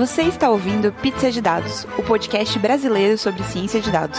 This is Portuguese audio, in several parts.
Você está ouvindo Pizza de Dados, o podcast brasileiro sobre ciência de dados.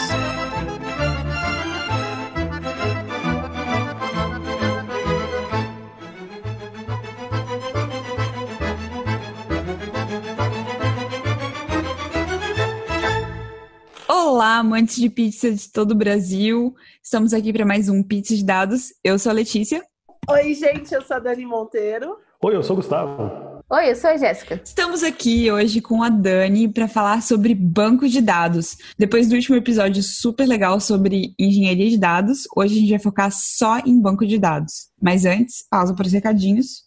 Olá, amantes de pizza de todo o Brasil. Estamos aqui para mais um Pizza de Dados. Eu sou a Letícia. Oi, gente, eu sou a Dani Monteiro. Oi, eu sou o Gustavo. Oi, eu sou a Jéssica. Estamos aqui hoje com a Dani para falar sobre banco de dados. Depois do último episódio super legal sobre engenharia de dados, hoje a gente vai focar só em banco de dados. Mas antes, pausa para os recadinhos.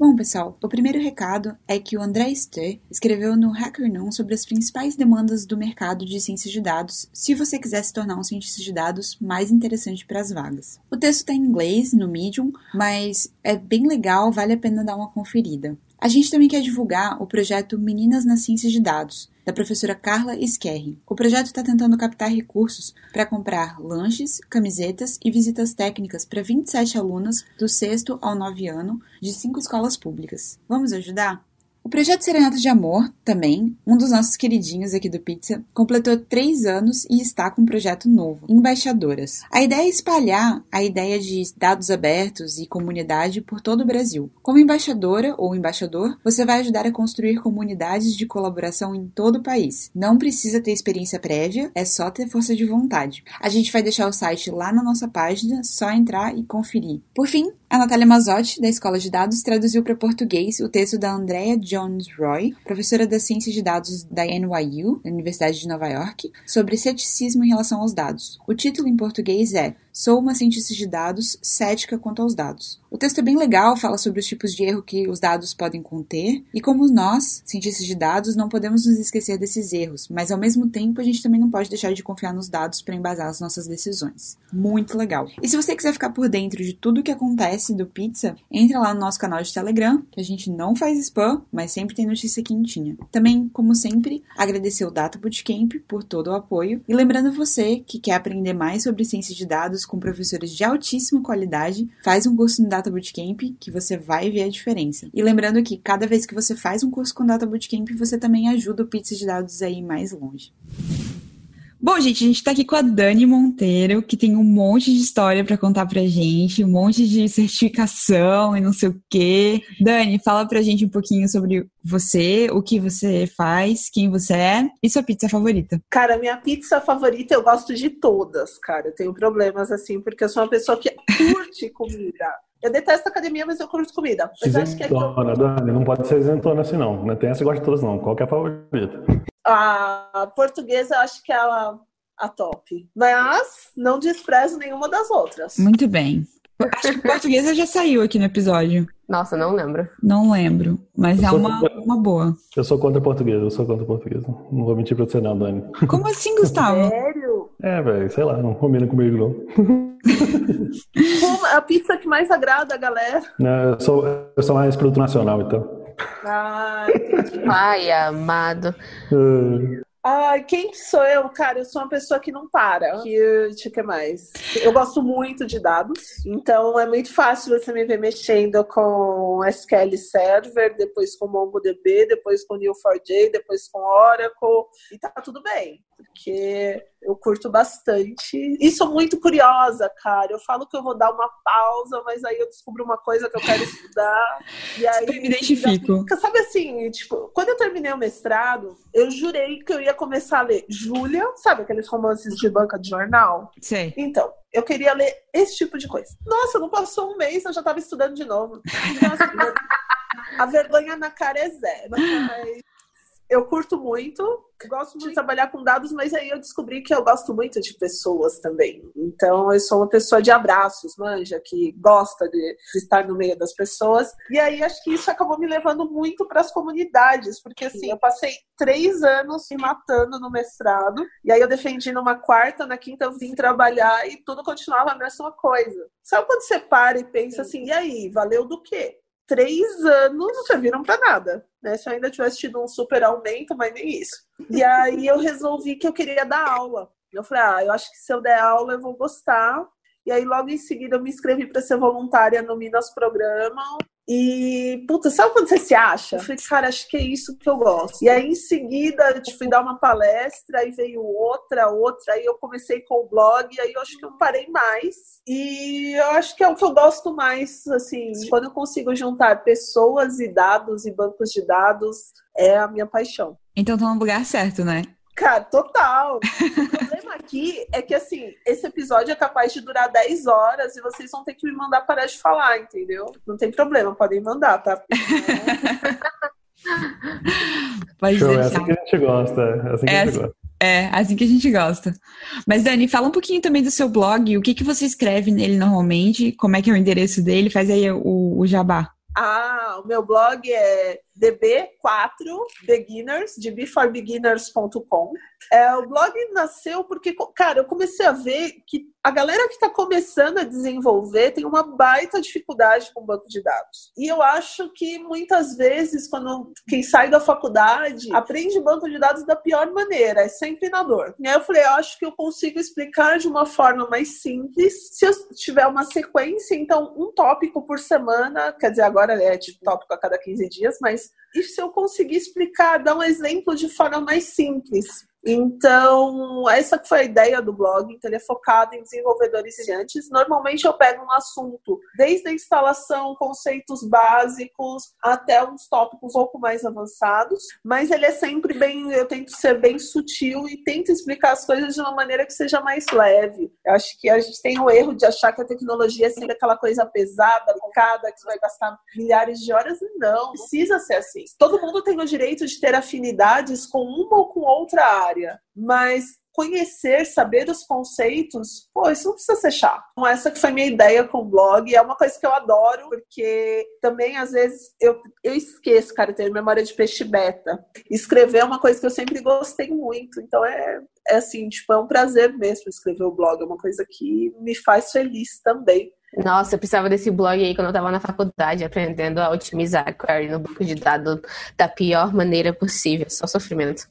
Bom, pessoal, o primeiro recado é que o André Staehr escreveu no Hacker News sobre as principais demandas do mercado de ciências de dados, se você quiser se tornar um cientista de dados mais interessante para as vagas. O texto está em inglês, no Medium, mas é bem legal, vale a pena dar uma conferida. A gente também quer divulgar o projeto Meninas na Ciência de Dados, da professora Carla Isquerri. O projeto está tentando captar recursos para comprar lanches, camisetas e visitas técnicas para 27 alunas do 6º ao 9º ano de 5 escolas públicas. Vamos ajudar? O projeto Serenata de Amor, também, um dos nossos queridinhos aqui do Pizza, completou 3 anos e está com um projeto novo, Embaixadoras. A ideia é espalhar a ideia de dados abertos e comunidade por todo o Brasil. Como embaixadora ou embaixador, você vai ajudar a construir comunidades de colaboração em todo o país. Não precisa ter experiência prévia, é só ter força de vontade. A gente vai deixar o site lá na nossa página, só entrar e conferir. Por fim, a Natália Mazotti, da Escola de Dados, traduziu para português o texto da Andrea Jones-Roy, professora da Ciência de Dados da NYU, da Universidade de Nova York, sobre ceticismo em relação aos dados. O título em português é Sou uma cientista de dados cética quanto aos dados. O texto é bem legal, fala sobre os tipos de erro que os dados podem conter e como nós, cientistas de dados, não podemos nos esquecer desses erros, mas ao mesmo tempo a gente também não pode deixar de confiar nos dados para embasar as nossas decisões. Muito legal! E se você quiser ficar por dentro de tudo o que acontece do Pizza, entra lá no nosso canal de Telegram, que a gente não faz spam, mas sempre tem notícia quentinha. Também, como sempre, agradecer o Data Bootcamp por todo o apoio e lembrando você que quer aprender mais sobre ciência de dados com professores de altíssima qualidade, faz um curso no Data Bootcamp que você vai ver a diferença. E lembrando que cada vez que você faz um curso com Data Bootcamp, você também ajuda o Pizza de Dados a ir mais longe. Bom, gente, a gente tá aqui com a Dani Monteiro, que tem um monte de história para contar pra gente, um monte de certificação e não sei o quê. Dani, fala pra gente um pouquinho sobre você, o que você faz, quem você é e sua pizza favorita. Cara, minha pizza favorita, eu gosto de todas, cara. Eu tenho problemas, assim, porque eu sou uma pessoa que curte comida. Eu detesto academia, mas eu curto comida. Mas isentona, acho que é... Dani, não pode ser isentona assim, não. Não tem essa que gosta de todas, não. Qual que é a favorita? A portuguesa, eu acho que é a top. Mas não desprezo nenhuma das outras. Muito bem. Acho que a portuguesa já saiu aqui no episódio. Nossa, não lembro. Não lembro, mas é uma boa. Eu sou contra a portuguesa, Não vou mentir pra você não, Dani. Como assim, Gustavo? Sério? É, velho, sei lá, não combina comigo não. A pizza que mais agrada a galera. Não, eu sou mais produto nacional, então. Ai, ai, amado. Ai, quem sou eu, cara? Eu sou uma pessoa que não para. Que mais? Eu gosto muito de dados, então é muito fácil você me ver mexendo com SQL Server, depois com MongoDB, depois com Neo4j, depois com Oracle, e tá tudo bem, porque eu curto bastante. E sou muito curiosa, cara. Eu falo que eu vou dar uma pausa, mas aí eu descubro uma coisa que eu quero estudar. E aí eu me identifico. Sabe assim, tipo, quando eu terminei o mestrado, eu jurei que eu ia começar a ler Júlia, sabe aqueles romances de banca de jornal? Sim. Então, eu queria ler esse tipo de coisa. Nossa, não passou um mês, eu já tava estudando de novo. Nossa, a vergonha na cara é zero, mas... Eu curto muito, gosto muito de trabalhar com dados, mas aí eu descobri que eu gosto muito de pessoas também. Então, eu sou uma pessoa de abraços, manja, que gosta de estar no meio das pessoas. E aí, acho que isso acabou me levando muito para as comunidades, porque assim, eu passei 3 anos me matando no mestrado, e aí eu defendi numa quarta, na quinta eu vim trabalhar e tudo continuava a mesma coisa. Sabe quando você para e pensa assim, e aí, valeu do quê? 3 anos não serviram para nada, né? Se eu ainda tivesse tido um super aumento, mas nem isso. E aí eu resolvi que eu queria dar aula. Eu falei, eu acho que se eu der aula eu vou gostar. E aí, logo em seguida, eu me inscrevi para ser voluntária no Minas Programa. E, puta, sabe quando você se acha? Eu falei, cara, acho que é isso que eu gosto. E aí, em seguida, eu fui dar uma palestra, aí veio outra. Aí eu comecei com o blog, aí eu acho que eu parei mais. E eu acho que é o que eu gosto mais, assim, quando eu consigo juntar pessoas e dados e bancos de dados, é a minha paixão. Então, tá no lugar certo, né? Cara, total. O problema aqui é que, assim, esse episódio é capaz de durar 10 horas e vocês vão ter que me mandar parar de falar, entendeu? Não tem problema, podem mandar, tá? É assim que a gente gosta. É assim que a gente gosta. Mas, Dani, fala um pouquinho também do seu blog. O que você escreve nele normalmente? Como é que é o endereço dele? Faz aí o jabá. Ah, o meu blog é db4beginners, db4beginners.com. O blog nasceu porque, cara, eu comecei a ver que a galera que está começando a desenvolver tem uma baita dificuldade com o banco de dados. E eu acho que muitas vezes, quando quem sai da faculdade aprende banco de dados da pior maneira, é sempre na dor. E aí eu falei, eu acho que eu consigo explicar de uma forma mais simples, se eu tiver uma sequência, então um tópico por semana, quer dizer, agora é tipo tópico a cada 15 dias, mas e se eu conseguir explicar, dar um exemplo de forma mais simples? Então, essa foi a ideia do blog. Então, ele é focado em desenvolvedores iniciantes. Normalmente, eu pego um assunto, desde a instalação, conceitos básicos, até uns tópicos um pouco mais avançados. Mas ele é sempre bem... Eu tento ser bem sutil e tento explicar as coisas de uma maneira que seja mais leve. Eu acho que a gente tem o erro de achar que a tecnologia é sempre aquela coisa pesada, complicada, que vai gastar milhares de horas. Não, não precisa ser assim. Todo mundo tem o direito de ter afinidades com uma ou com outra área. Mas conhecer, saber os conceitos, isso não precisa ser chato. Então, essa que foi minha ideia com o blog. É uma coisa que eu adoro, porque também, às vezes, eu esqueço, cara, eu tenho memória de peixe beta. Escrever é uma coisa que eu sempre gostei muito. Então, é assim, tipo, é um prazer mesmo escrever o blog. É uma coisa que me faz feliz também. Nossa, eu precisava desse blog aí quando eu tava na faculdade, aprendendo a otimizar query no banco de dados da pior maneira possível. Só sofrimento.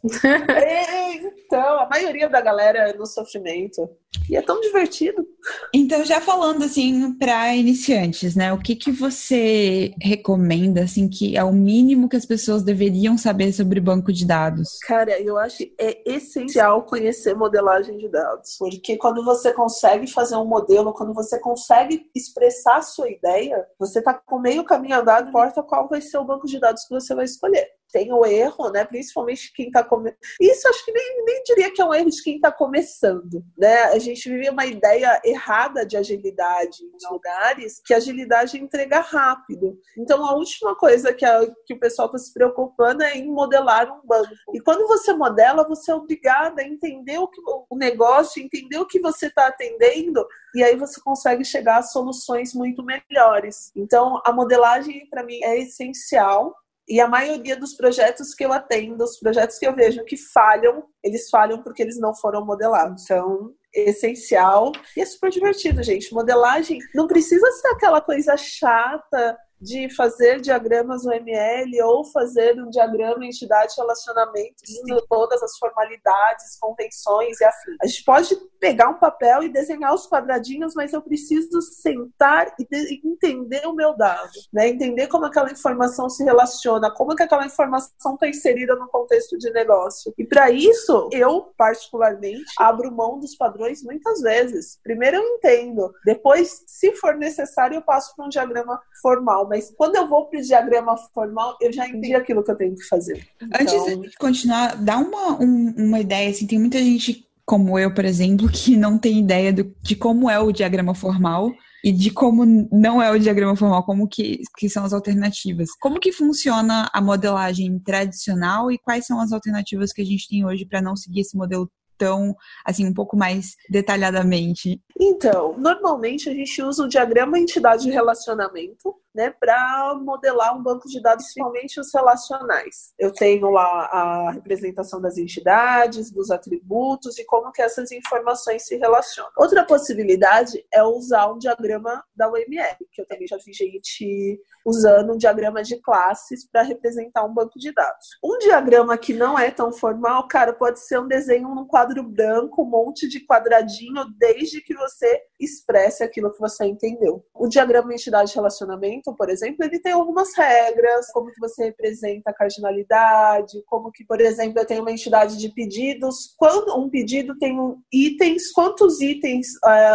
Então, a maioria da galera é no sofrimento. E é tão divertido. Então, já falando, assim, para iniciantes, né? O que você recomenda, assim, que é o mínimo que as pessoas deveriam saber sobre banco de dados? Cara, eu acho que é essencial conhecer modelagem de dados. Porque quando você consegue fazer um modelo, quando você consegue expressar a sua ideia, você tá com meio caminho andado, não importa qual vai ser o banco de dados que você vai escolher. Tem o erro, né? Principalmente quem está começando. Isso acho que nem diria que é um erro de quem está começando, né? A gente vive uma ideia errada de agilidade em lugares, que a agilidade entrega rápido. Então, a última coisa que o pessoal está se preocupando é em modelar um banco. E quando você modela, você é obrigada a entender o negócio, entender o que você está atendendo, e aí você consegue chegar a soluções muito melhores. Então, a modelagem, para mim, é essencial. E a maioria dos projetos que eu atendo, os projetos que eu vejo que falham, eles falham porque eles não foram modelados. Então, é essencial. E é super divertido, gente. Modelagem não precisa ser aquela coisa chata de fazer diagramas no ML ou fazer um diagrama entidade relacionamento, indo todas as formalidades, convenções e afins. A gente pode pegar um papel e desenhar os quadradinhos, mas eu preciso sentar e entender o meu dado, né? Entender como aquela informação se relaciona, como que aquela informação está inserida no contexto de negócio. E para isso, eu particularmente abro mão dos padrões muitas vezes. Primeiro eu entendo, depois, se for necessário, eu passo para um diagrama formal. Mas quando eu vou para o diagrama formal, eu já entendi aquilo que eu tenho que fazer. Então... Antes da gente continuar, dá uma ideia, assim, tem muita gente como eu, por exemplo, que não tem ideia de como é o diagrama formal e de como não é o diagrama formal, como que são as alternativas. Como que funciona a modelagem tradicional e quais são as alternativas que a gente tem hoje para não seguir esse modelo tão, assim, um pouco mais detalhadamente? Então, normalmente a gente usa o diagrama entidade de relacionamento, né, para modelar um banco de dados, principalmente os relacionais. Eu tenho lá a representação das entidades, dos atributos e como que essas informações se relacionam. Outra possibilidade é usar um diagrama da UML, que eu também já vi gente usando um diagrama de classes para representar um banco de dados. Um diagrama que não é tão formal, cara, pode ser um desenho num quadro branco, um monte de quadradinho, desde que você expresse aquilo que você entendeu. O diagrama entidade de relacionamento, por exemplo, ele tem algumas regras, como que você representa a cardinalidade, como que, por exemplo, eu tenho uma entidade de pedidos, quando um pedido tem itens, quantos itens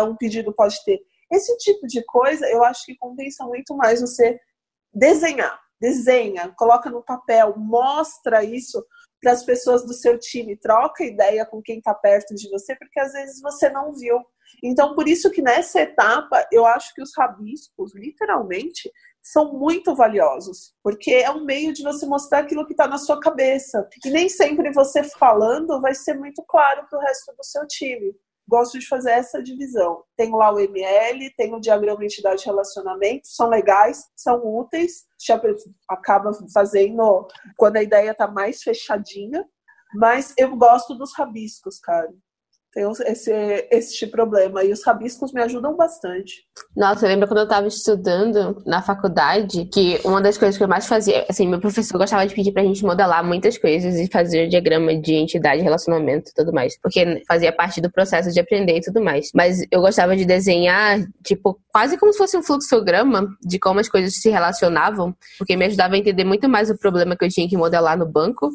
um pedido pode ter? Esse tipo de coisa, eu acho que compensa muito mais você desenhar. Desenha, coloca no papel, mostra isso para as pessoas do seu time, troca ideia com quem está perto de você, porque às vezes você não viu. Então, por isso que nessa etapa, eu acho que os rabiscos, literalmente, são muito valiosos, porque é um meio de você mostrar aquilo que está na sua cabeça. E nem sempre você falando vai ser muito claro para o resto do seu time. Gosto de fazer essa divisão. Tenho lá o ML, tenho o diagrama entidade relacionamento, são legais, são úteis, já acaba fazendo quando a ideia está mais fechadinha, mas eu gosto dos rabiscos, cara. Tem esse problema. E os rabiscos me ajudam bastante. Nossa, eu lembro quando eu estava estudando na faculdade, que uma das coisas que eu mais fazia, assim, meu professor gostava de pedir pra gente modelar muitas coisas e fazer diagrama de entidade, relacionamento e tudo mais, porque fazia parte do processo de aprender e tudo mais. Mas eu gostava de desenhar, tipo, quase como se fosse um fluxograma de como as coisas se relacionavam, porque me ajudava a entender muito mais o problema que eu tinha que modelar no banco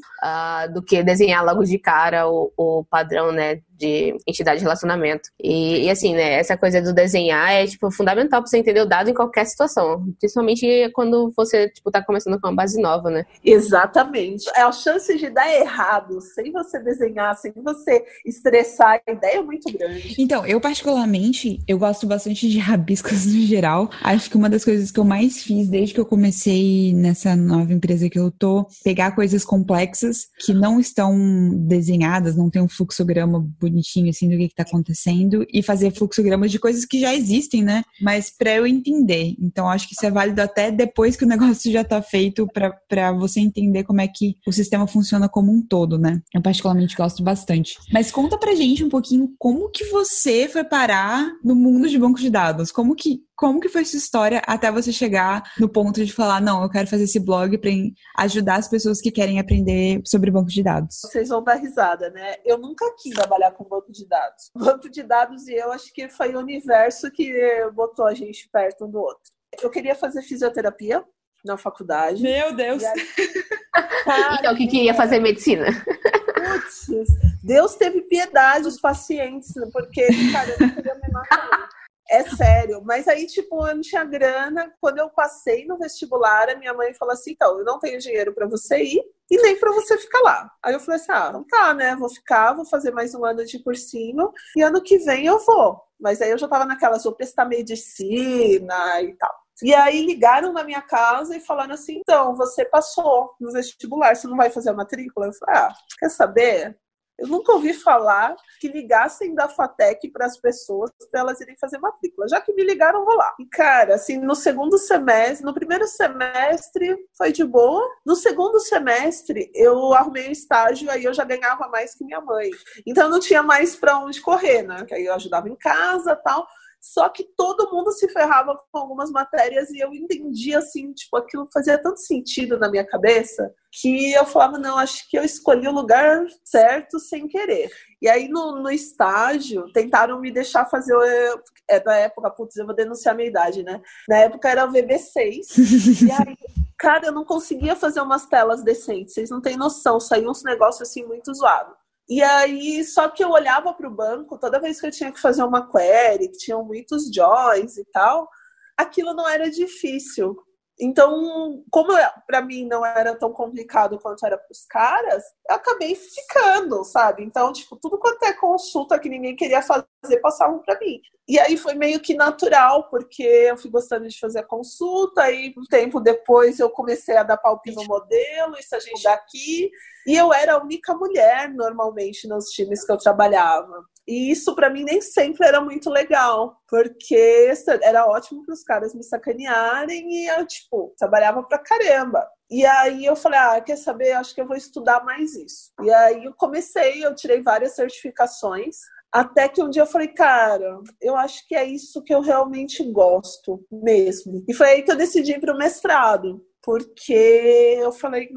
do que desenhar logo de cara o padrão, né, de entidade de relacionamento. E assim, né, essa coisa do desenhar é, tipo, fundamental pra você entender o dado em qualquer situação, principalmente quando você, tipo, tá começando com uma base nova, né? Exatamente. É a chance de dar errado sem você desenhar, sem você estressar, a ideia é muito grande. Então, eu particularmente, eu gosto bastante de rabiscos no geral. Acho que uma das coisas que eu mais fiz desde que eu comecei nessa nova empresa que eu tô, pegar coisas complexas que não estão desenhadas, não tem um fluxograma bonitinho, assim, do que tá acontecendo, e fazer fluxogramas de coisas que já existem, né? Mas pra eu entender. Então, acho que isso é válido até depois que o negócio já tá feito, pra você entender como é que o sistema funciona como um todo, né? Eu particularmente gosto bastante. Mas conta pra gente um pouquinho como que você foi parar no mundo de banco de dados. Como que foi sua história até você chegar no ponto de falar, não, eu quero fazer esse blog para ajudar as pessoas que querem aprender sobre banco de dados? Vocês vão dar risada, né? Eu nunca quis trabalhar com banco de dados. Banco de dados e eu acho que foi o universo que botou a gente perto um do outro. Eu queria fazer fisioterapia na faculdade. Meu Deus! Aí... Então, o que queria fazer medicina? Putz, Deus teve piedade dos pacientes, porque, cara, eu não queria me matar. É sério, mas aí, tipo, eu não tinha grana. Quando eu passei no vestibular, a minha mãe falou assim, então, eu não tenho dinheiro pra você ir e nem pra você ficar lá. Aí eu falei assim, ah, não tá, né, vou ficar, vou fazer mais um ano de cursinho e ano que vem eu vou. Mas aí eu já tava naquelas, vou prestar medicina e tal. E aí ligaram na minha casa e falaram assim, então, você passou no vestibular, você não vai fazer a matrícula? Eu falei, ah, quer saber? Eu nunca ouvi falar que ligassem da FATEC para as pessoas para elas irem fazer matrícula. Já que me ligaram, vou lá. E, cara, assim, no primeiro semestre foi de boa. No segundo semestre, eu arrumei um estágio, aí eu já ganhava mais que minha mãe. Então, eu não tinha mais para onde correr, né? Que aí eu ajudava em casa e tal. Só que todo mundo se ferrava com algumas matérias e eu entendia, assim, tipo, aquilo fazia tanto sentido na minha cabeça que eu falava, não, acho que eu escolhi o lugar certo sem querer. E aí, no estágio, tentaram me deixar fazer... na época, putz, eu vou denunciar a minha idade, né? Na época era o VB6. E aí, cara, eu não conseguia fazer umas telas decentes. Vocês não têm noção. Saiu uns negócios, assim, muito zoados. E aí, só que eu olhava para o banco, toda vez que eu tinha que fazer uma query, que tinham muitos joins e tal, aquilo não era difícil. Então, como para mim não era tão complicado quanto era para os caras, eu acabei ficando, sabe? Então, tipo, tudo quanto é consulta que ninguém queria fazer, fazer, passavam para mim. E aí foi meio que natural, porque eu fui gostando de fazer a consulta, e um tempo depois eu comecei a dar palpite no modelo, isso a gente daqui. E eu era a única mulher, normalmente, nos times que eu trabalhava. E isso, para mim, nem sempre era muito legal, porque era ótimo para os caras me sacanearem e eu, tipo, trabalhava pra caramba. E aí eu falei, quer saber? Acho que eu vou estudar mais isso. E aí eu tirei várias certificações, até que um dia eu falei, cara, eu acho que é isso que eu realmente gosto mesmo. E foi aí que eu decidi ir pro mestrado, porque eu falei,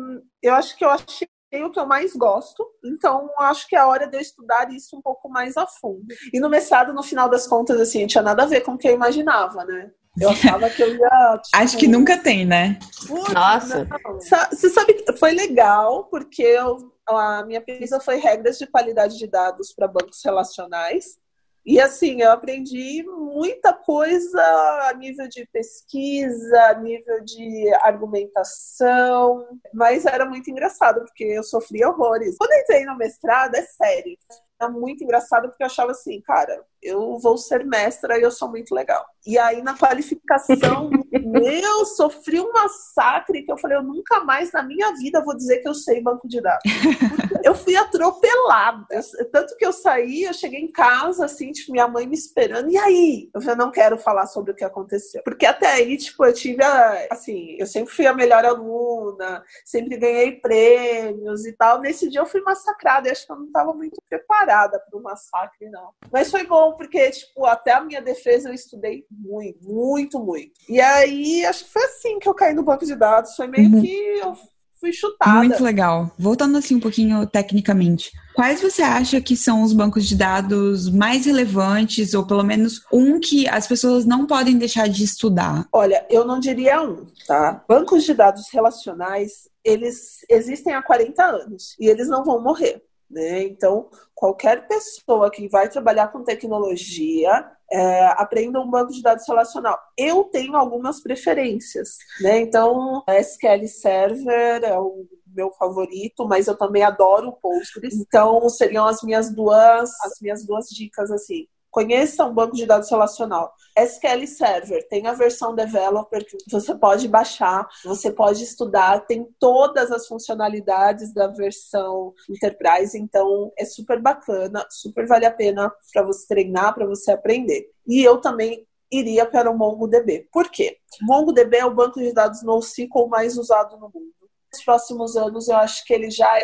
eu acho que eu achei o que eu mais gosto, então acho que é a hora de eu estudar isso um pouco mais a fundo. E no mestrado, no final das contas, assim, não tinha nada a ver com o que eu imaginava, né? Eu achava que eu ia... Tipo... Acho que nunca tem, né? Puta, nossa! Não. Você sabe que foi legal, porque a minha pesquisa foi regras de qualidade de dados para bancos relacionais. E assim, eu aprendi muita coisa a nível de pesquisa, a nível de argumentação, mas era muito engraçado, porque eu sofria horrores. Quando eu entrei no mestrado, é sério, era muito engraçado, porque eu achava assim, cara, eu vou ser mestra e eu sou muito legal. E aí na qualificação, eu sofri um massacre que eu falei, eu nunca mais na minha vida vou dizer que eu sei banco de dados. Eu fui atropelada. Tanto que eu saí, eu cheguei em casa, assim, tipo, minha mãe me esperando. E aí? Eu falei, não quero falar sobre o que aconteceu. Porque até aí, tipo, eu tive assim, eu sempre fui a melhor aluna, sempre ganhei prêmios e tal. Nesse dia eu fui massacrada. Eu acho que eu não estava muito preparada para o massacre, não. Mas foi bom, porque, tipo, até a minha defesa eu estudei muito, muito, muito. E aí, acho que foi assim que eu caí no banco de dados. Foi meio que... eu fui chutada. Muito legal. Voltando assim um pouquinho tecnicamente, quais você acha que são os bancos de dados mais relevantes, ou pelo menos um que as pessoas não podem deixar de estudar? Olha, eu não diria um, tá? Bancos de dados relacionais, eles existem há 40 anos e eles não vão morrer, né? Então, qualquer pessoa que vai trabalhar com tecnologia... aprenda um banco de dados relacional. Eu tenho algumas preferências, né? Então, SQL Server é o meu favorito, mas eu também adoro o Postgres. Então, seriam as minhas duas dicas, assim. Conheça um banco de dados relacional. SQL Server tem a versão developer que você pode baixar, você pode estudar, tem todas as funcionalidades da versão Enterprise, então é super bacana, super vale a pena para você treinar, para você aprender. E eu também iria para o MongoDB. Por quê? MongoDB é o banco de dados NoSQL mais usado no mundo. Nos próximos anos, eu acho que ele já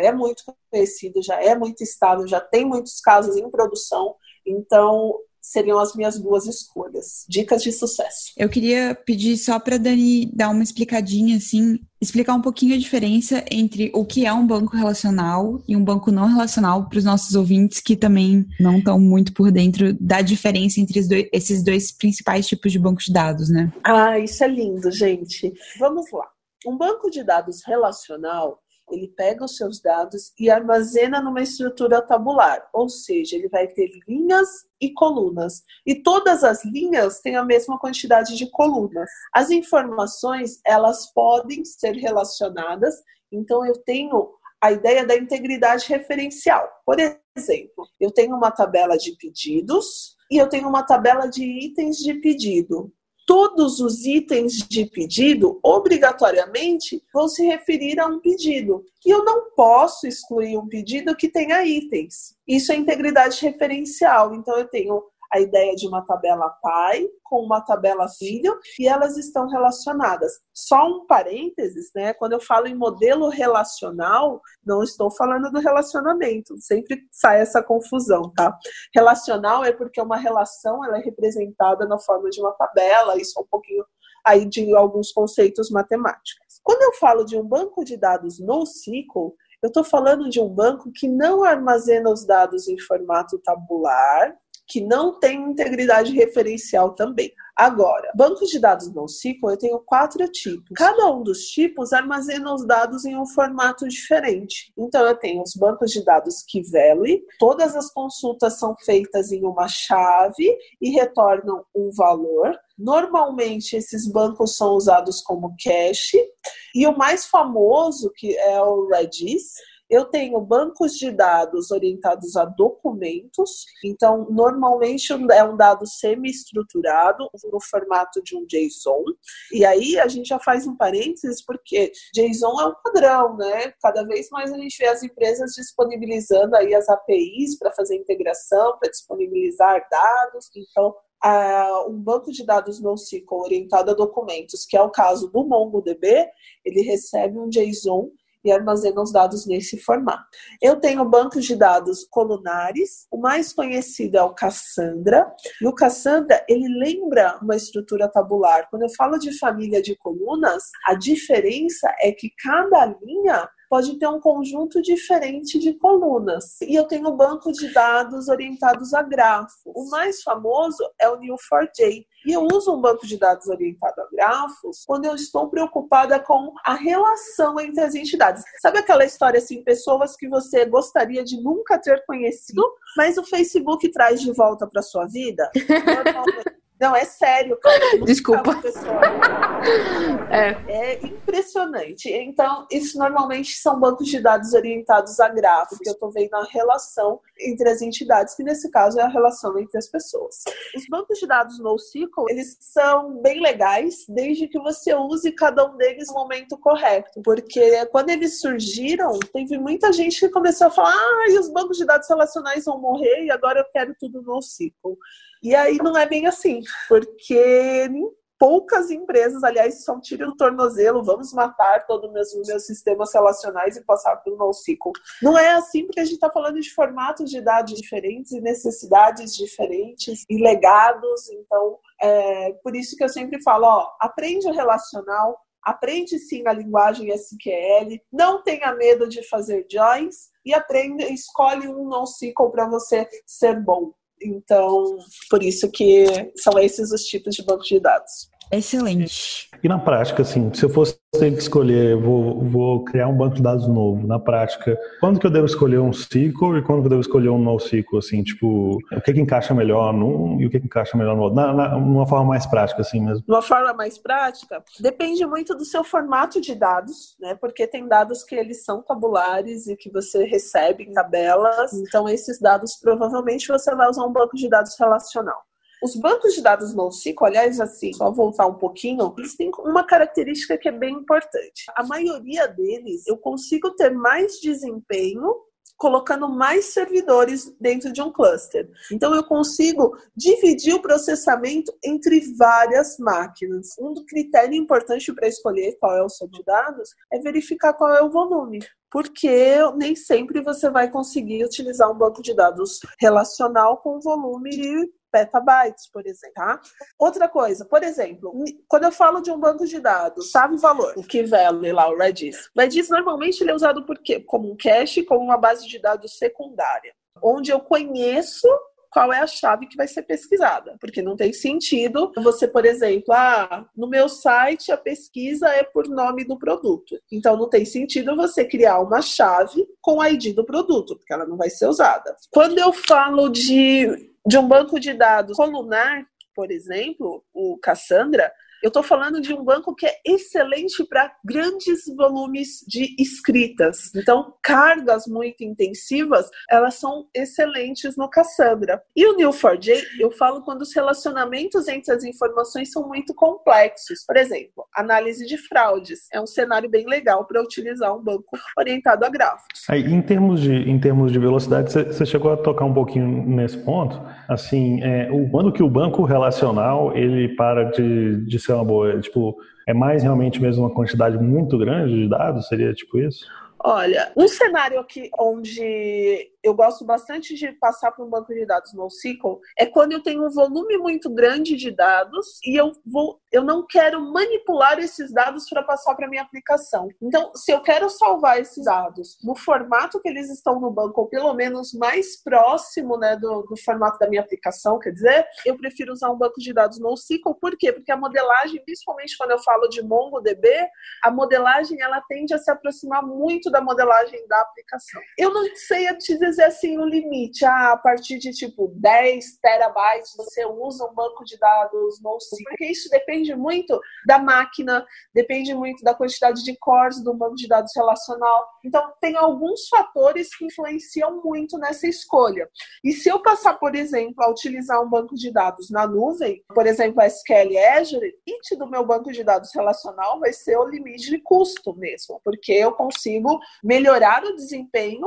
é muito conhecido, já é muito estável, já tem muitos casos em produção. Então, seriam as minhas duas escolhas. Dicas de sucesso. Eu queria pedir só para a Dani dar uma explicadinha, assim, explicar um pouquinho a diferença entre o que é um banco relacional e um banco não relacional para os nossos ouvintes que também não estão muito por dentro da diferença entre esses dois principais tipos de bancos de dados, né? Ah, isso é lindo, gente. Vamos lá. Um banco de dados relacional, ele pega os seus dados e armazena numa estrutura tabular, ou seja, ele vai ter linhas e colunas. E todas as linhas têm a mesma quantidade de colunas. As informações, elas podem ser relacionadas, então eu tenho a ideia da integridade referencial. Por exemplo, eu tenho uma tabela de pedidos e eu tenho uma tabela de itens de pedido. Todos os itens de pedido, obrigatoriamente, vão se referir a um pedido. E eu não posso excluir um pedido que tenha itens. Isso é integridade referencial. Então, eu tenho a ideia de uma tabela pai com uma tabela filho e elas estão relacionadas. Só um parênteses, né? Quando eu falo em modelo relacional, não estou falando do relacionamento. Sempre sai essa confusão, tá? Relacional é porque uma relação ela é representada na forma de uma tabela. Isso é um pouquinho aí de alguns conceitos matemáticos. Quando eu falo de um banco de dados NoSQL, eu estou falando de um banco que não armazena os dados em formato tabular, que não tem integridade referencial também. Agora, banco de dados NoSQL, eu tenho 4 tipos. Cada um dos tipos armazena os dados em um formato diferente. Então, eu tenho os bancos de dados que value, todas as consultas são feitas em uma chave e retornam um valor. Normalmente, esses bancos são usados como cache. E o mais famoso, que é o Redis, Eu tenho bancos de dados orientados a documentos, então normalmente é um dado semi-estruturado no formato de um JSON, e aí a gente já faz um parênteses porque JSON é um padrão, né? Cada vez mais a gente vê as empresas disponibilizando aí as APIs para fazer integração, para disponibilizar dados, então um banco de dados NoSQL orientado a documentos, que é o caso do MongoDB, ele recebe um JSON e armazena os dados nesse formato. Eu tenho bancos de dados colunares, o mais conhecido é o Cassandra, e o Cassandra, ele lembra uma estrutura tabular. Quando eu falo de família de colunas, a diferença é que cada linha pode ter um conjunto diferente de colunas. E eu tenho um banco de dados orientados a grafo. O mais famoso é o Neo4j. E eu uso um banco de dados orientado a grafos quando eu estou preocupada com a relação entre as entidades. Sabe aquela história assim, pessoas que você gostaria de nunca ter conhecido, mas o Facebook traz de volta para sua vida? Normalmente. Não, é sério, cara. Desculpa. Pessoal. É impressionante. Então, isso normalmente são bancos de dados orientados a grafos, que eu estou vendo a relação entre as entidades, que nesse caso é a relação entre as pessoas. Os bancos de dados NoSQL, eles são bem legais, desde que você use cada um deles no momento correto. Porque quando eles surgiram, teve muita gente que começou a falar: ah, e os bancos de dados relacionais vão morrer e agora eu quero tudo NoSQL. E aí não é bem assim, porque poucas empresas, aliás, só um tiro no tornozelo, vamos matar todos os meus sistemas relacionais e passar pelo NoSQL. Não é assim, porque a gente está falando de formatos de dados diferentes e necessidades diferentes e legados. Então, por isso que eu sempre falo, aprende o relacional, aprende sim a linguagem SQL, não tenha medo de fazer joins e escolhe um NoSQL para você ser bom. Então, por isso que são esses os tipos de banco de dados. Excelente. E na prática, assim, se eu fosse ter que escolher, vou criar um banco de dados novo, na prática, quando que eu devo escolher um SQL e quando que eu devo escolher um NoSQL, assim, tipo, o que encaixa melhor num e o que encaixa melhor no outro, numa forma mais prática, assim mesmo? Uma forma mais prática, depende muito do seu formato de dados, né, porque tem dados que eles são tabulares e que você recebe em tabelas, então esses dados provavelmente você vai usar um banco de dados relacional. Os bancos de dados NoSQL, aliás, assim, só voltar um pouquinho, eles têm uma característica que é bem importante. A maioria deles, eu consigo ter mais desempenho colocando mais servidores dentro de um cluster. Então, eu consigo dividir o processamento entre várias máquinas. Um critério importante para escolher qual é o seu de dados é verificar qual é o volume, porque nem sempre você vai conseguir utilizar um banco de dados relacional com volume de petabytes, por exemplo, tá? Outra coisa, por exemplo, quando eu falo de um banco de dados, sabe o valor? O que vale lá, o Redis. Redis, normalmente, ele é usado por quê? Como um cache, como uma base de dados secundária, onde eu conheço qual é a chave que vai ser pesquisada, porque não tem sentido você, por exemplo, no meu site a pesquisa é por nome do produto, então não tem sentido você criar uma chave com a ID do produto, porque ela não vai ser usada. Quando eu falo de um banco de dados colunar, por exemplo, o Cassandra, eu estou falando de um banco que é excelente para grandes volumes de escritas. Então, cargas muito intensivas, elas são excelentes no Cassandra. E o Neo4j, eu falo quando os relacionamentos entre as informações são muito complexos. Por exemplo, análise de fraudes. É um cenário bem legal para utilizar um banco orientado a gráficos. Aí, em termos de velocidade, você chegou a tocar um pouquinho nesse ponto. Assim, quando que o banco relacional, ele para de ser uma boa, tipo, é mais realmente mesmo uma quantidade muito grande de dados? Seria tipo isso? Olha, um cenário aqui onde eu gosto bastante de passar para um banco de dados NoSQL é quando eu tenho um volume muito grande de dados e eu não quero manipular esses dados para passar para a minha aplicação. Então, se eu quero salvar esses dados no formato que eles estão no banco, ou pelo menos mais próximo, né, do formato da minha aplicação, quer dizer, eu prefiro usar um banco de dados NoSQL. Por quê? Porque a modelagem, principalmente quando eu falo de MongoDB, a modelagem ela tende a se aproximar muito da modelagem da aplicação. Eu não sei dizer dizer assim, o limite. Ah, a partir de, tipo, 10 terabytes, você usa um banco de dados NoSQL. Porque isso depende muito da máquina, depende muito da quantidade de cores do banco de dados relacional. Então, tem alguns fatores que influenciam muito nessa escolha. E se eu passar, por exemplo, a utilizar um banco de dados na nuvem, por exemplo, a SQL Azure, o limite do meu banco de dados relacional vai ser o limite de custo mesmo, porque eu consigo melhorar o desempenho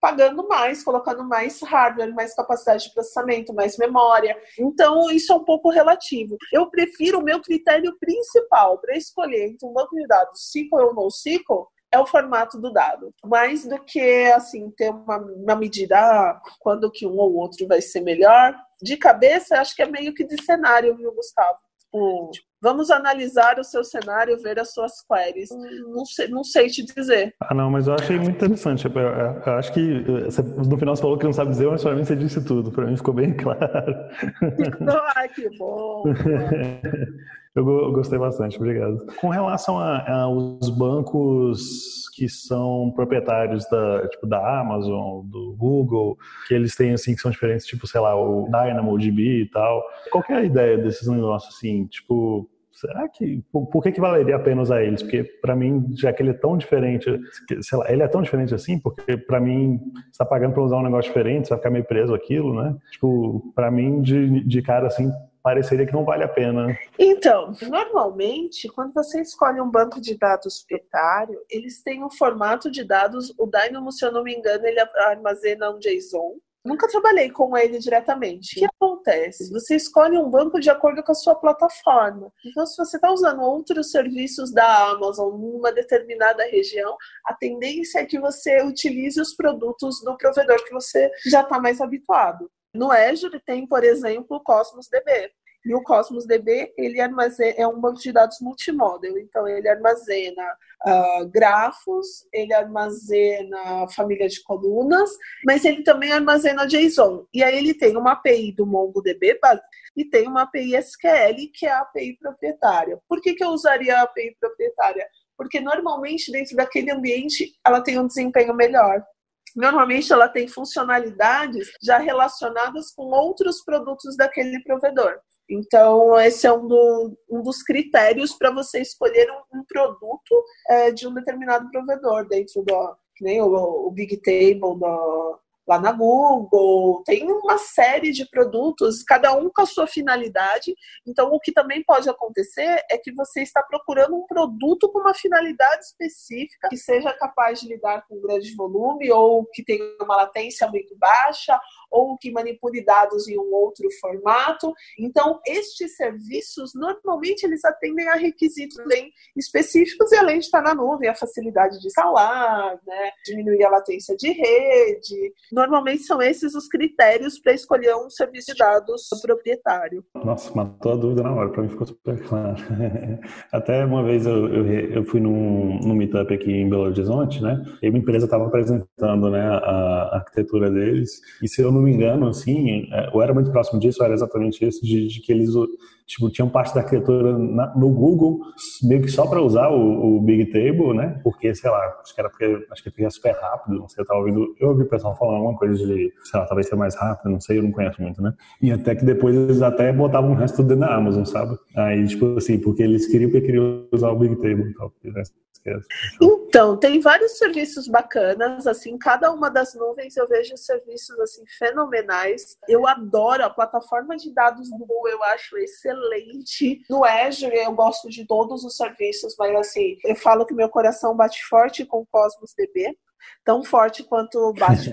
pagando mais, colocando mais hardware, mais capacidade de processamento, mais memória. Então, isso é um pouco relativo. Eu prefiro, o meu critério principal para escolher entre um banco de dados SQL ou NoSQL é o formato do dado, mais do que assim ter uma medida, quando que um ou outro vai ser melhor. De cabeça, acho que é meio que de cenário, viu, Gustavo? Vamos analisar o seu cenário, ver as suas queries. Não sei te dizer. Ah, não, mas eu achei muito interessante. Eu acho que no final você falou que não sabe dizer, mas para mim você disse tudo. Para mim ficou bem claro. Ai, que bom. Eu gostei bastante, obrigado. Com relação aos bancos que são proprietários da Amazon, do Google, que eles têm assim, que são diferentes, tipo, sei lá, o DynamoDB e tal. Qual que é a ideia desses negócios, assim, tipo, será que, por que valeria a pena usar eles? Porque para mim, já que ele é tão diferente, sei lá, ele é tão diferente assim, porque para mim, você tá pagando para usar um negócio diferente, você vai ficar meio preso àquilo, né? Tipo, para mim, de cara assim, pareceria que não vale a pena. Então, normalmente, quando você escolhe um banco de dados proprietário, eles têm um formato de dados, o Dynamo, se eu não me engano, ele armazena um JSON. Nunca trabalhei com ele diretamente. O que acontece? Você escolhe um banco de acordo com a sua plataforma. Então, se você está usando outros serviços da Amazon numa determinada região, a tendência é que você utilize os produtos do provedor que você já está mais habituado. No Azure tem, por exemplo, o Cosmos DB. E o Cosmos DB, ele é um banco de dados multimodal. Então, ele armazena grafos, ele armazena família de colunas, mas ele também armazena JSON. E aí ele tem uma API do MongoDB e tem uma API SQL, que é a API proprietária. Por que eu usaria a API proprietária? Porque, normalmente, dentro daquele ambiente, ela tem um desempenho melhor. Normalmente ela tem funcionalidades já relacionadas com outros produtos daquele provedor. Então, esse é um dos critérios para você escolher um produto de um determinado provedor dentro do, né, o Big Table lá na Google. Tem uma série de produtos, cada um com a sua finalidade. Então, o que também pode acontecer é que você está procurando um produto com uma finalidade específica, que seja capaz de lidar com um grande volume, ou que tenha uma latência muito baixa, ou que manipule dados em um outro formato. Então, estes serviços, normalmente, eles atendem a requisitos bem específicos, e além de estar na nuvem, a facilidade de escalar, né, diminuir a latência de rede. Normalmente são esses os critérios para escolher um serviço de dados proprietário. Nossa, matou a dúvida na hora, para mim ficou super claro. Até uma vez eu fui num meetup aqui em Belo Horizonte, né? E uma empresa estava apresentando, né, a arquitetura deles. E se eu não me engano, assim, ou era muito próximo disso, ou era exatamente isso, de que eles, tipo, tinham parte da arquitetura no Google, meio que só para usar o Big Table, né? Porque, sei lá, acho que é super rápido, não sei, eu ouvi o pessoal falando alguma coisa de, sei lá, talvez ser mais rápido, não sei, eu não conheço muito, né? E até que depois eles até botavam o resto dentro da Amazon, sabe? Aí, tipo assim, porque eles queriam usar o Big Table e tal, né? Então, tem vários serviços bacanas, assim, cada uma das nuvens eu vejo serviços, assim, fenomenais. Eu adoro a plataforma de dados do Google, eu acho excelente. No Azure eu gosto de todos os serviços, mas, assim, eu falo que meu coração bate forte com o Cosmos DB, tão forte quanto bate...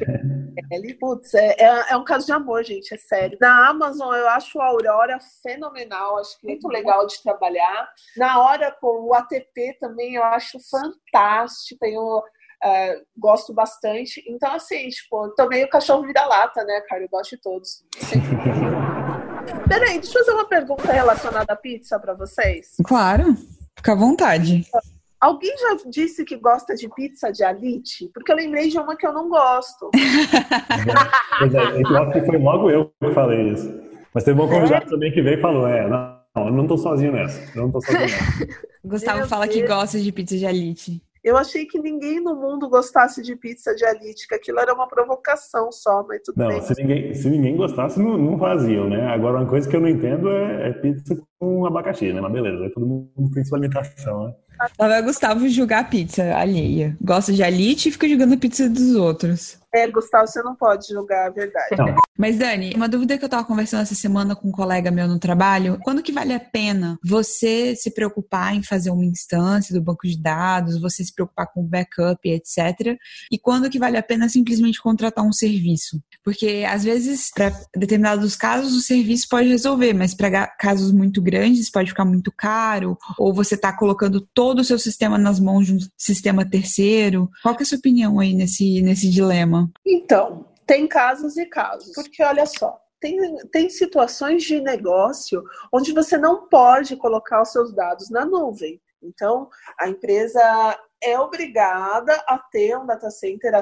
Putz, é um caso de amor, gente, é sério. Na Amazon eu acho a Aurora fenomenal, acho muito legal de trabalhar. Na Oracle, o ATP também eu acho fantástico, gosto bastante. Então, assim, tipo, tomei o cachorro vira-lata, né, cara? Eu gosto de todos. Peraí, deixa eu fazer uma pergunta relacionada à pizza pra vocês. Claro, fica à vontade. Alguém já disse que gosta de pizza de alite? Porque eu lembrei de uma que eu não gosto. Eu acho que foi logo eu que falei isso. Mas teve um convidado também que veio e falou, não, eu não tô sozinho nessa. Gustavo fala que gosta de pizza de alite. Eu achei que ninguém no mundo gostasse de pizza dialítica. Aquilo era uma provocação só, mas tudo bem. Se ninguém gostasse, não faziam, né? Agora, uma coisa que eu não entendo é pizza com abacaxi, né? Mas beleza, todo mundo tem sua alimentação, né? Lá vai o Gustavo julgar pizza alheia. Gosta de alite e fica julgando a pizza dos outros. É, Gustavo, você não pode julgar a verdade. Não. Mas, Dani, uma dúvida que eu tava conversando essa semana com um colega meu no trabalho, quando que vale a pena você se preocupar em fazer uma instância do banco de dados, você se preocupar com o backup, etc. E quando que vale a pena simplesmente contratar um serviço? Porque, às vezes, para determinados casos, o serviço pode resolver, mas para casos muito grandes pode ficar muito caro, ou você tá colocando todo o seu sistema nas mãos de um sistema terceiro. Qual que é a sua opinião aí nesse dilema? Então, tem casos e casos, porque olha só, tem situações de negócio onde você não pode colocar os seus dados na nuvem. Então, a empresa é obrigada a ter um data center,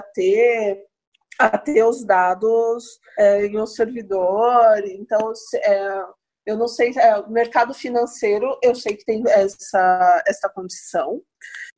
a ter os dados em um servidor. Então, eu não sei, mercado financeiro, eu sei que tem essa condição.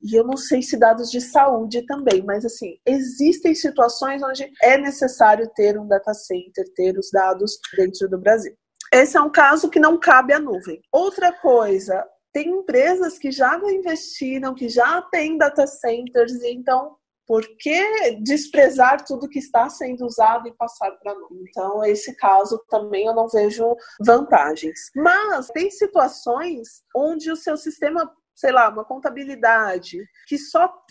E eu não sei se dados de saúde também, mas assim, existem situações onde é necessário ter um data center, ter os dados dentro do Brasil. Esse é um caso que não cabe à nuvem. Outra coisa, tem empresas que já investiram, que já têm data centers, então por que desprezar tudo que está sendo usado e passar para a nuvem? Então, esse caso também eu não vejo vantagens. Mas tem situações onde o seu sistema, sei lá, uma contabilidade,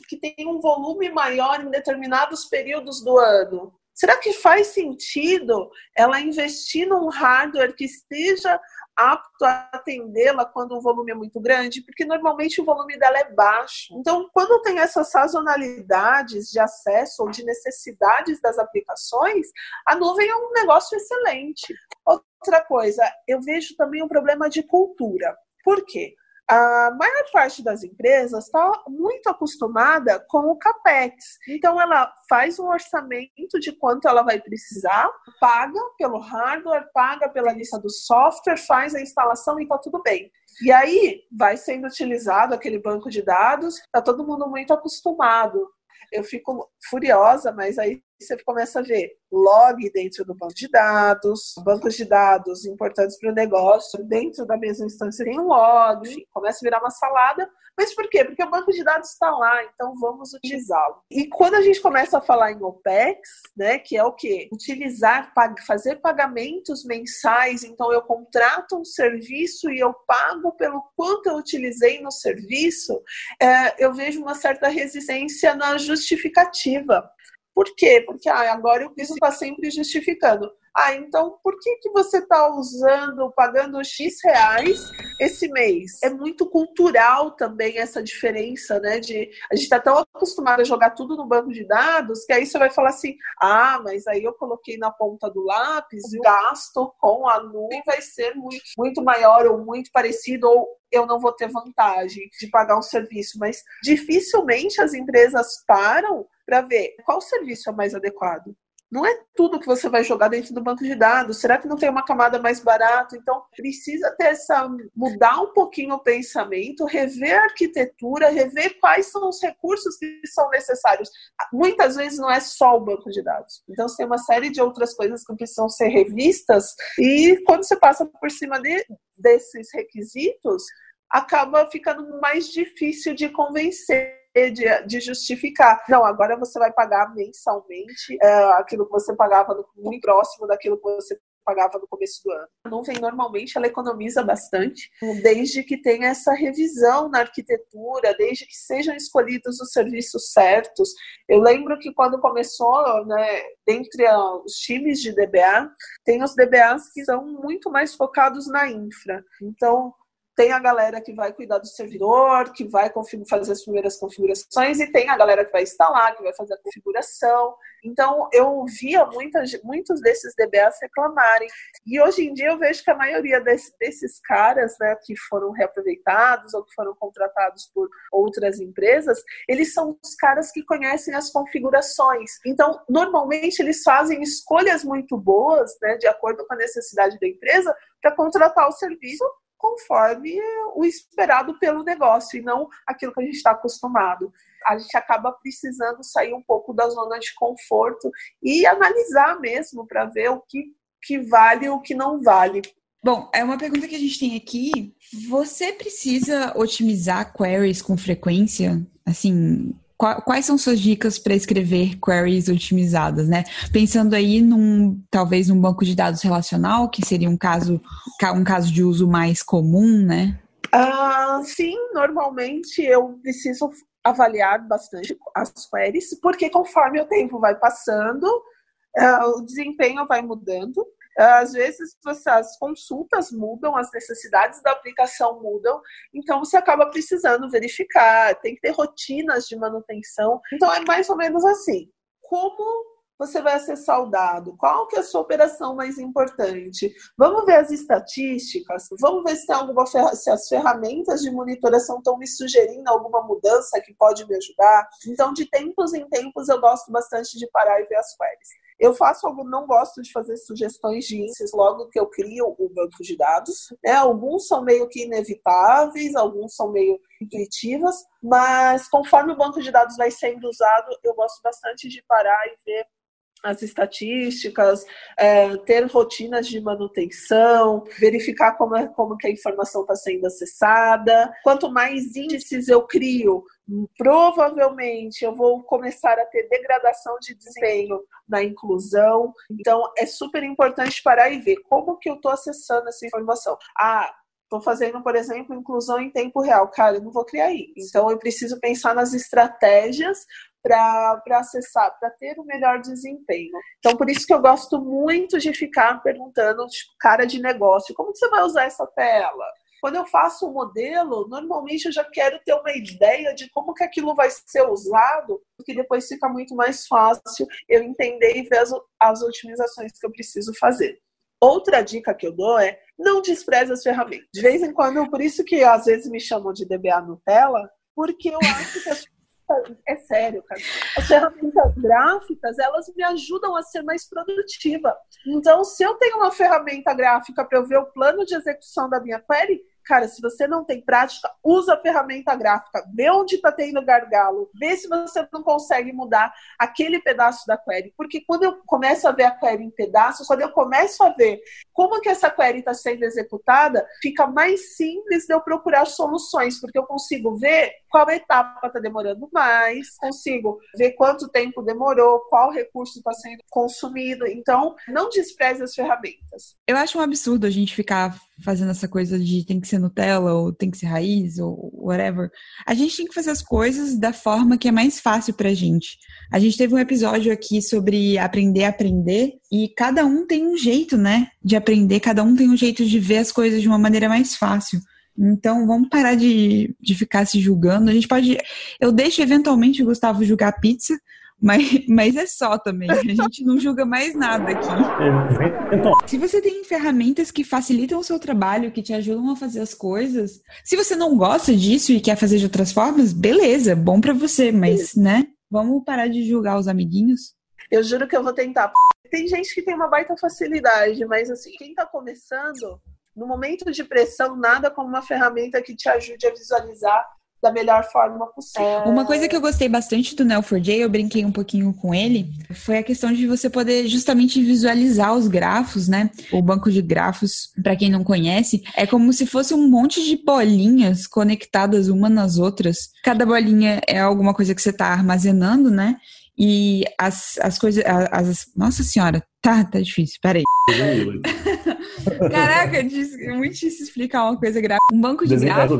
que tem um volume maior em determinados períodos do ano. Será que faz sentido ela investir num hardware que esteja apto a atendê-la quando o volume é muito grande? Porque normalmente o volume dela é baixo. Então, quando tem essas sazonalidades de acesso ou de necessidades das aplicações, a nuvem é um negócio excelente. Outra coisa, eu vejo também um problema de cultura. Por quê? A maior parte das empresas está muito acostumada com o CAPEX. Então, ela faz um orçamento de quanto ela vai precisar, paga pelo hardware, paga pela lista do software, faz a instalação e está tudo bem. E aí, vai sendo utilizado aquele banco de dados, está todo mundo muito acostumado. Eu fico furiosa, mas aí você começa a ver log dentro do banco de dados, bancos de dados importantes para o negócio, dentro da mesma instância tem um log, enfim, começa a virar uma salada. Mas por quê? Porque o banco de dados está lá, então vamos utilizá-lo. E quando a gente começa a falar em OPEX, né, que é o quê? Utilizar, fazer pagamentos mensais, então eu contrato um serviço e eu pago pelo quanto eu utilizei no serviço, eu vejo uma certa resistência na justificativa. Por quê? Porque agora o Cristo está sempre justificando. Então por que você está pagando X reais esse mês? É muito cultural também essa diferença, né? A gente está tão acostumado a jogar tudo no banco de dados, que aí você vai falar assim, mas aí eu coloquei na ponta do lápis e o gasto com a nuvem vai ser muito, muito maior ou muito parecido, ou eu não vou ter vantagem de pagar um serviço. Mas dificilmente as empresas param para ver qual serviço é mais adequado. Não é tudo que você vai jogar dentro do banco de dados. Será que não tem uma camada mais barata? Então, precisa ter mudar um pouquinho o pensamento, rever a arquitetura, rever quais são os recursos que são necessários. Muitas vezes não é só o banco de dados. Então, você tem uma série de outras coisas que precisam ser revistas e quando você passa por cima desses requisitos, acaba ficando mais difícil de convencer. De justificar. Não, agora você vai pagar mensalmente aquilo que você pagava muito próximo daquilo que você pagava no começo do ano. A nuvem, normalmente, ela economiza bastante, desde que tenha essa revisão na arquitetura, desde que sejam escolhidos os serviços certos. Eu lembro que quando começou, né, dentre os times de DBA, tem os DBAs que são muito mais focados na infra. Então, tem a galera que vai cuidar do servidor, que vai fazer as primeiras configurações e tem a galera que vai instalar, que vai fazer a configuração. Então, eu via muitos desses DBAs reclamarem. E hoje em dia eu vejo que a maioria desses caras, né, que foram reaproveitados ou que foram contratados por outras empresas, eles são os caras que conhecem as configurações. Então, normalmente eles fazem escolhas muito boas, né, de acordo com a necessidade da empresa para contratar o serviço conforme o esperado pelo negócio e não aquilo que a gente está acostumado. A gente acaba precisando sair um pouco da zona de conforto e analisar mesmo para ver o que vale e o que não vale. Bom, é uma pergunta que a gente tem aqui. Você precisa otimizar queries com frequência? Assim, quais são suas dicas para escrever queries otimizadas, né? Pensando aí talvez num banco de dados relacional, que seria um caso de uso mais comum, né? Sim, normalmente eu preciso avaliar bastante as queries, porque conforme o tempo vai passando, o desempenho vai mudando. Às vezes as consultas mudam, as necessidades da aplicação mudam, então você acaba precisando verificar, tem que ter rotinas de manutenção. Então é mais ou menos assim, como você vai acessar o dado? Qual que é a sua operação mais importante? Vamos ver as estatísticas, vamos ver se tem se as ferramentas de monitoração estão me sugerindo alguma mudança que pode me ajudar. Então, de tempos em tempos, eu gosto bastante de parar e ver as queries. Eu faço algo, não gosto de fazer sugestões de índices logo que eu crio o banco de dados. Alguns são meio que inevitáveis, alguns são meio intuitivas, mas conforme o banco de dados vai sendo usado, eu gosto bastante de parar e ver as estatísticas, ter rotinas de manutenção, verificar como que a informação está sendo acessada. Quanto mais índices eu crio, provavelmente eu vou começar a ter degradação de desempenho na inclusão. Então, é super importante parar e ver como que eu estou acessando essa informação. Estou fazendo, por exemplo, inclusão em tempo real. Cara, eu não vou criar isso. Então, eu preciso pensar nas estratégias para acessar, para ter um melhor desempenho. Então, por isso que eu gosto muito de ficar perguntando, tipo, cara de negócio, como que você vai usar essa tela? Quando eu faço um modelo, normalmente eu já quero ter uma ideia de como que aquilo vai ser usado, porque depois fica muito mais fácil eu entender e ver as otimizações que eu preciso fazer. Outra dica que eu dou é não despreze as ferramentas. De vez em quando, por isso que às vezes me chamam de DBA Nutella, porque eu acho que é sério, cara. As ferramentas gráficas, elas me ajudam a ser mais produtiva. Então, se eu tenho uma ferramenta gráfica para eu ver o plano de execução da minha query, cara, se você não tem prática, usa a ferramenta gráfica. Vê onde está tendo gargalo. Vê se você não consegue mudar aquele pedaço da query. Porque quando eu começo a ver a query em pedaços, quando eu começo a ver como que essa query está sendo executada, fica mais simples de eu procurar soluções. Porque eu consigo ver qual etapa está demorando mais, consigo ver quanto tempo demorou, qual recurso está sendo consumido. Então, não despreze as ferramentas. Eu acho um absurdo a gente ficar fazendo essa coisa de tem que ser Nutella ou tem que ser raiz ou whatever. A gente tem que fazer as coisas da forma que é mais fácil pra gente. A gente teve um episódio aqui sobre aprender a aprender e cada um tem um jeito, né, de aprender, cada um tem um jeito de ver as coisas de uma maneira mais fácil. Então, vamos parar de ficar se julgando. A gente pode... Eu deixo eventualmente o Gustavo julgar pizza, mas é só também, a gente não julga mais nada aqui. Se você tem ferramentas que facilitam o seu trabalho, que te ajudam a fazer as coisas, se você não gosta disso e quer fazer de outras formas, beleza, bom pra você, mas, né, vamos parar de julgar os amiguinhos. Eu juro que eu vou tentar. Tem gente que tem uma baita facilidade, mas assim, quem tá começando, no momento de pressão, nada como uma ferramenta que te ajude a visualizar da melhor forma possível. Uma coisa que eu gostei bastante do Neo4j, eu brinquei um pouquinho com ele, foi a questão de você poder justamente visualizar os grafos, né? O banco de grafos, para quem não conhece, é como se fosse um monte de bolinhas conectadas umas nas outras. Cada bolinha é alguma coisa que você está armazenando, né? E as coisas... Nossa senhora, tá difícil, peraí. Caraca, é muito difícil explicar uma coisa gráfica. Um banco de grafos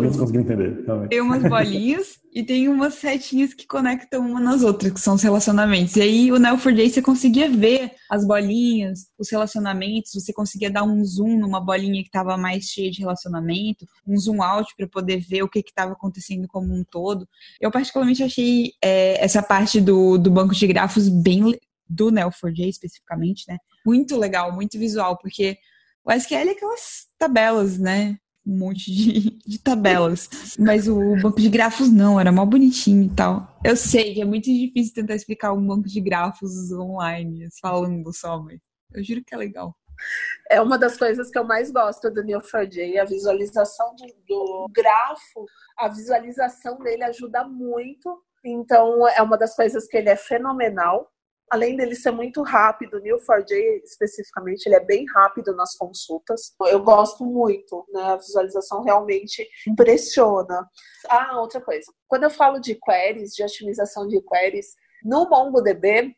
tem umas bolinhas e tem umas setinhas que conectam uma nas outras, que são os relacionamentos. E aí o Neo4j você conseguia ver as bolinhas, os relacionamentos, você conseguia dar um zoom numa bolinha que estava mais cheia de relacionamento, um zoom out para poder ver o que estava acontecendo como um todo. Eu particularmente achei essa parte do banco de grafos bem... do Neo4j especificamente, né? Muito legal, muito visual, porque o SQL é aquelas tabelas, né? Um monte de tabelas. Mas o banco de grafos não, era mó bonitinho e tal. Eu sei que é muito difícil tentar explicar um banco de grafos online, falando só, mas eu juro que é legal. É uma das coisas que eu mais gosto do Neo4j, a visualização do grafo, a visualização dele ajuda muito. Então, é uma das coisas que ele é fenomenal. Além dele ser muito rápido, o Neo4j especificamente, ele é bem rápido nas consultas. Eu gosto muito, né? A visualização realmente impressiona. Ah, outra coisa. Quando eu falo de queries, de otimização de queries, no MongoDB,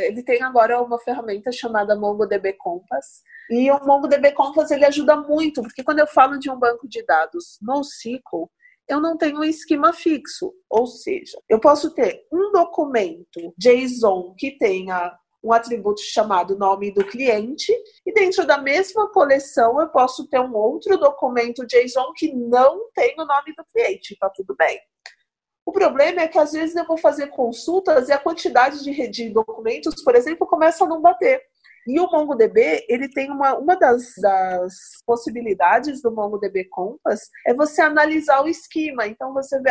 ele tem agora uma ferramenta chamada MongoDB Compass. E o MongoDB Compass, ele ajuda muito, porque quando eu falo de um banco de dados NoSQL, eu não tenho um esquema fixo, ou seja, eu posso ter um documento JSON que tenha um atributo chamado nome do cliente e dentro da mesma coleção eu posso ter um outro documento JSON que não tem o nome do cliente, tá tudo bem. O problema é que às vezes eu vou fazer consultas e a quantidade de documentos, por exemplo, começa a não bater. E o MongoDB, ele tem uma das possibilidades do MongoDB Compass é você analisar o esquema. Então você vê,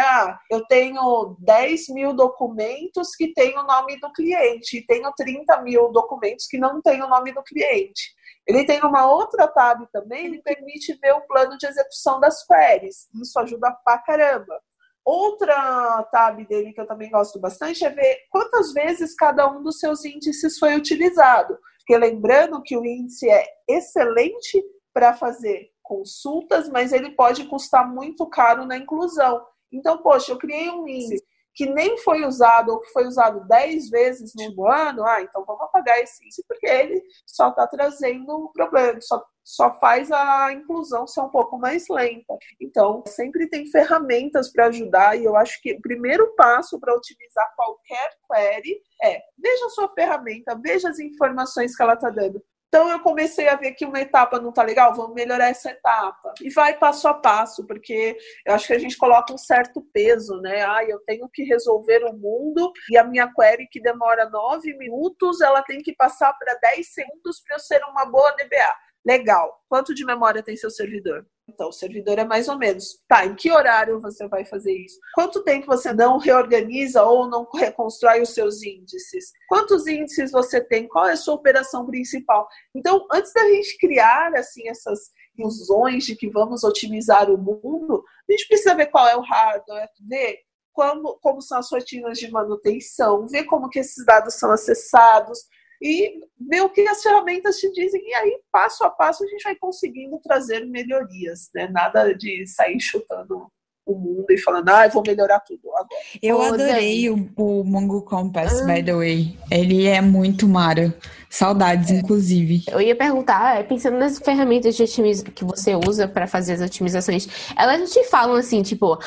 eu tenho 10 mil documentos que tem o nome do cliente e tenho 30 mil documentos que não tem o nome do cliente. Ele tem uma outra tab também, ele permite ver o plano de execução das queries. Isso ajuda pra caramba. Outra tab dele que eu também gosto bastante é ver quantas vezes cada um dos seus índices foi utilizado. Porque lembrando que o índice é excelente para fazer consultas, mas ele pode custar muito caro na inclusão. Então, poxa, eu criei um índice que nem foi usado ou que foi usado 10 vezes no ano, então vamos apagar esse índice porque ele só está trazendo um problema, só faz a inclusão ser um pouco mais lenta. Então, sempre tem ferramentas para ajudar e eu acho que o primeiro passo para otimizar qualquer query é veja a sua ferramenta, veja as informações que ela está dando. Então, eu comecei a ver que uma etapa não está legal, vamos melhorar essa etapa. E vai passo a passo, porque eu acho que a gente coloca um certo peso, né? Eu tenho que resolver o mundo e a minha query que demora 9 minutos, ela tem que passar para 10 segundos para eu ser uma boa DBA. Legal. Quanto de memória tem seu servidor? Então, o servidor é mais ou menos. Em que horário você vai fazer isso? Quanto tempo você não reorganiza ou não reconstrói os seus índices? Quantos índices você tem? Qual é a sua operação principal? Então, antes da gente criar essas ilusões de que vamos otimizar o mundo, a gente precisa ver qual é o hardware, ver como são as rotinas de manutenção, ver como que esses dados são acessados, e ver o que as ferramentas te dizem, e aí, passo a passo, a gente vai conseguindo trazer melhorias, né? Nada de sair chutando o mundo e falando, eu vou melhorar tudo agora. Eu adorei o Mongo Compass, by the way. Ele é muito mara. Saudades, inclusive. Eu ia perguntar, pensando nas ferramentas de otimização que você usa para fazer as otimizações, elas te falam assim, tipo,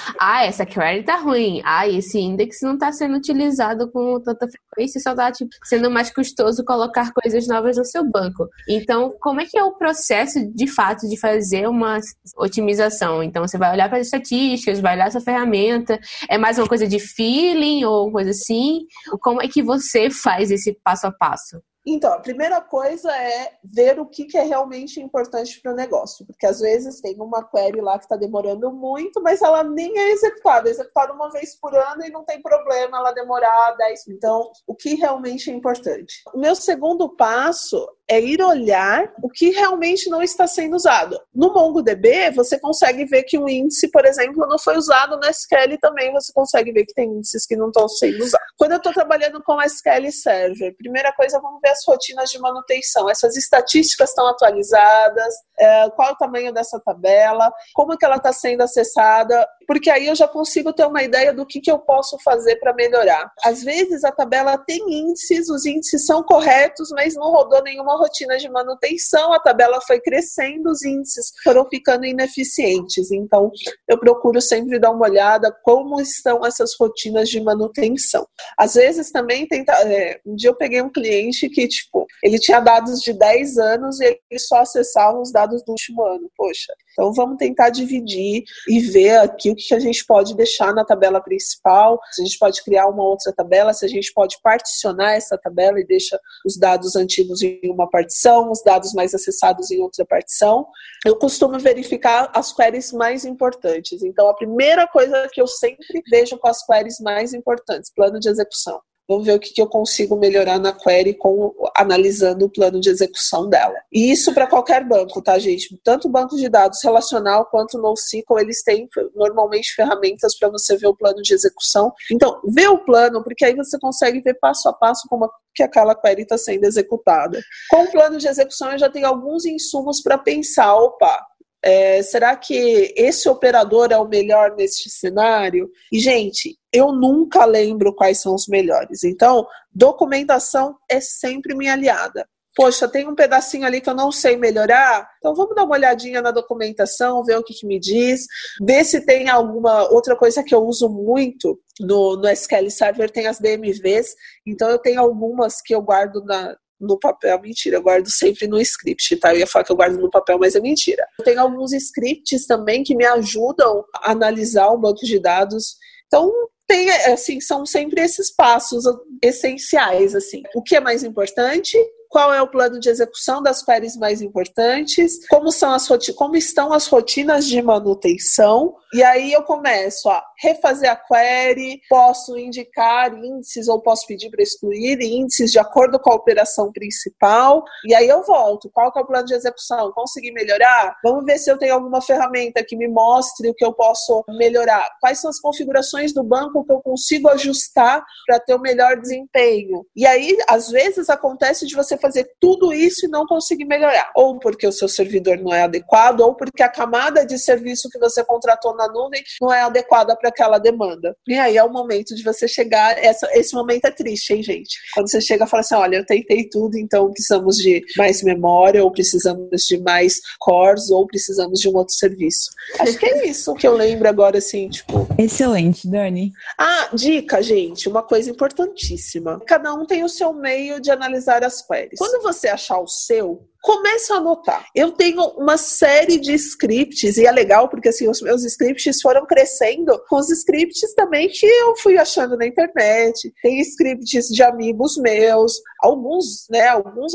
essa query tá ruim, esse index não tá sendo utilizado com tanta frequência, só tá sendo mais custoso colocar coisas novas no seu banco. Então, como é que é o processo, de fato, de fazer uma otimização? Então, você vai olhar para as estatísticas, vai olhar sua ferramenta, é mais uma coisa de feeling ou coisa assim? Como é que você faz esse passo a passo? Então, a primeira coisa é ver o que é realmente importante para o negócio. Porque às vezes tem uma query lá que está demorando muito, mas ela nem é executada. É executada uma vez por ano e não tem problema ela demorar 10 minutos. Então, o que realmente é importante? O meu segundo passo é ir olhar o que realmente não está sendo usado. No MongoDB, você consegue ver que um índice, por exemplo, não foi usado. No SQL também você consegue ver que tem índices que não estão sendo usados. Quando eu estou trabalhando com SQL Server, primeira coisa, vamos ver as rotinas de manutenção. Essas estatísticas estão atualizadas, qual o tamanho dessa tabela, como que ela está sendo acessada, porque aí eu já consigo ter uma ideia do que eu posso fazer para melhorar. Às vezes a tabela tem índices, os índices são corretos, mas não rodou nenhuma rotina de manutenção, a tabela foi crescendo, os índices foram ficando ineficientes. Então, eu procuro sempre dar uma olhada como estão essas rotinas de manutenção. Às vezes também um dia eu peguei um cliente que, ele tinha dados de 10 anos e ele só acessava os dados do último ano. Poxa, então vamos tentar dividir e ver aqui o que a gente pode deixar na tabela principal, se a gente pode criar uma outra tabela, se a gente pode particionar essa tabela e deixa os dados antigos em uma partição, os dados mais acessados em outra partição. Eu costumo verificar as queries mais importantes. Então, a primeira coisa que eu sempre vejo com as queries mais importantes, plano de execução. vou ver o que eu consigo melhorar na query analisando o plano de execução dela. E isso para qualquer banco, tá, gente? Tanto o banco de dados relacional quanto o NoSQL, eles têm normalmente ferramentas para você ver o plano de execução. Então, vê o plano, porque aí você consegue ver passo a passo como que aquela query está sendo executada. Com o plano de execução, eu já tenho alguns insumos para pensar, opa, será que esse operador é o melhor neste cenário? E, gente, eu nunca lembro quais são os melhores. Então, documentação é sempre minha aliada. Poxa, tem um pedacinho ali que eu não sei melhorar, então vamos dar uma olhadinha na documentação, ver o que me diz, ver se tem alguma outra coisa que eu uso muito no SQL Server, tem as DMVs, então eu tenho algumas que eu guardo no papel, mentira, eu guardo sempre no script, tá? Eu ia falar que eu guardo no papel, mas é mentira. Eu tenho alguns scripts também que me ajudam a analisar o banco de dados. Então, tem, assim, são sempre esses passos essenciais, assim. O que é mais importante? Qual é o plano de execução das queries mais importantes? Como estão as rotinas de manutenção? E aí eu começo a refazer a query, posso indicar índices ou posso pedir para excluir índices de acordo com a operação principal. E aí eu volto. Qual que é o plano de execução? Consegui melhorar? Vamos ver se eu tenho alguma ferramenta que me mostre o que eu posso melhorar. Quais são as configurações do banco que eu consigo ajustar para ter o melhor desempenho? E aí, às vezes, acontece de você fazer tudo isso e não conseguir melhorar. Ou porque o seu servidor não é adequado, ou porque a camada de serviço que você contratou na nuvem não é adequada para aquela demanda. E aí é o momento de você chegar... Esse momento é triste, hein, gente? Quando você chega e fala assim, olha, eu tentei tudo, então precisamos de mais memória, ou precisamos de mais cores, ou precisamos de um outro serviço. Acho que é isso que eu lembro agora, assim, tipo... Excelente, Dani. Ah, dica, gente, uma coisa importantíssima. Cada um tem o seu meio de analisar as queries. Quando você achar o seu, começa a anotar. Eu tenho uma série de scripts, e é legal porque assim, os meus scripts foram crescendo com os scripts também que eu fui achando na internet. Tem scripts de amigos meus, alguns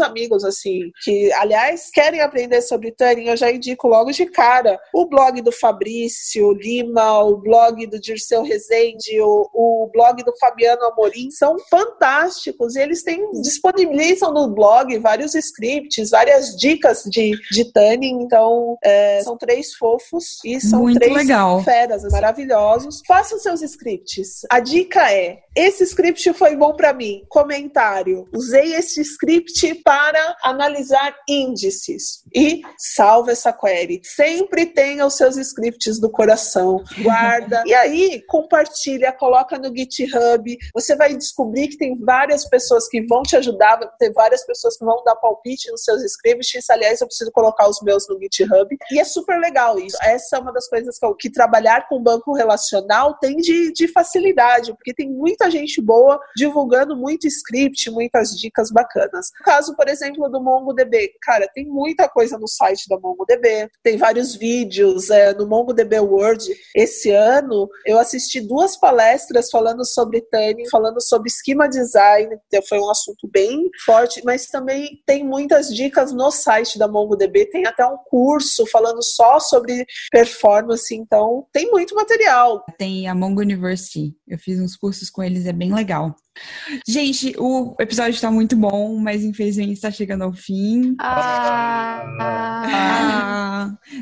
amigos assim, que aliás querem aprender sobre Turing, eu já indico logo de cara o blog do Fabrício Lima, o blog do Dirceu Rezende, o blog do Fabiano Amorim, são fantásticos e eles disponibilizam no blog vários scripts, várias dicas de Turing, então são três fofos e são muito três legal. Feras maravilhosos. Faça os seus scripts. A dica é, esse script foi bom para mim. Comentário. Usei esse script para analisar índices. E salva essa query. Sempre tenha os seus scripts do coração. Guarda. E aí, compartilha, coloca no GitHub. Você vai descobrir que tem várias pessoas que vão te ajudar, vai ter várias pessoas que vão dar palpite nos seus scripts. Aliás, eu preciso colocar os meus no GitHub. E é super legal isso. Essa é uma das coisas que trabalhar com banco relacional tem de facilidade, porque tem muita gente boa divulgando muito script, muitas dicas bacanas. No caso, por exemplo, do MongoDB, cara, tem muita coisa no site da MongoDB, tem vários vídeos no MongoDB World. Esse ano, eu assisti 2 palestras falando sobre Turing, falando sobre esquema design, que foi um assunto bem forte, mas também tem muitas dicas no site da MongoDB, tem até um curso falando só sobre performance, então tem muito material. Tem a Mongo University, eu fiz uns cursos com eles, é bem legal. Gente, o episódio está muito bom, mas infelizmente está chegando ao fim.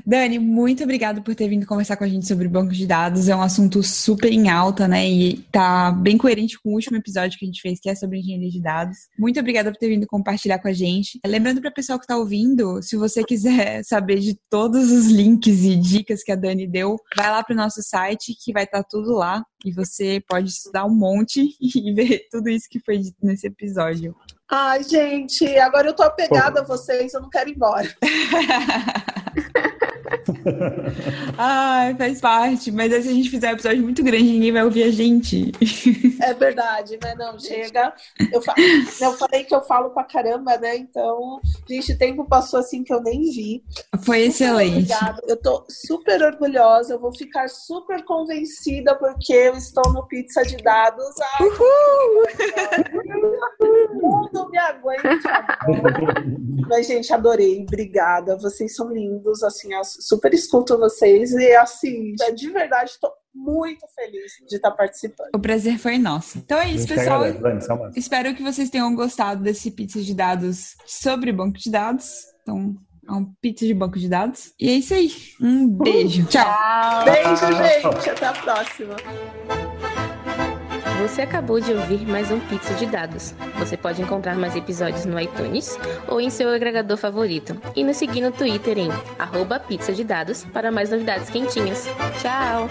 Dani, muito obrigada por ter vindo conversar com a gente sobre banco de dados. É um assunto super em alta, né? E tá bem coerente com o último episódio que a gente fez, que é sobre engenharia de dados. Muito obrigada por ter vindo compartilhar com a gente. Lembrando para o pessoal que está ouvindo, se você quiser saber de todos os links e dicas que a Dani deu, vai lá para o nosso site que vai estar tudo lá. E você pode estudar um monte e ver tudo isso que foi dito nesse episódio. Ai, gente, agora eu tô apegada a vocês, eu não quero ir embora. Ai, faz parte. Mas aí, se a gente fizer um episódio muito grande, ninguém vai ouvir a gente. É verdade, né? Não, chega. Eu falei que eu falo pra caramba, né? Então, gente, o tempo passou assim que eu nem vi. Foi excelente. Obrigada. Eu tô super orgulhosa. Eu vou ficar super convencida porque eu estou no Pizza de Dados. Ai, Uhul! Mundo me aguenta. Mas, gente, adorei. Obrigada. Vocês são lindos, assim, super escuto vocês e assim, de verdade, tô muito feliz de estar participando. O prazer foi nosso. Então é isso, pessoal. Espero que vocês tenham gostado desse Pizza de Dados sobre banco de dados. Então, é um pizza de banco de dados. E é isso aí. Um beijo. Tchau. Beijo, gente. Até a próxima. Você acabou de ouvir mais um Pizza de Dados. Você pode encontrar mais episódios no iTunes ou em seu agregador favorito. E nos seguir no Twitter em @pizzadedados para mais novidades quentinhas. Tchau!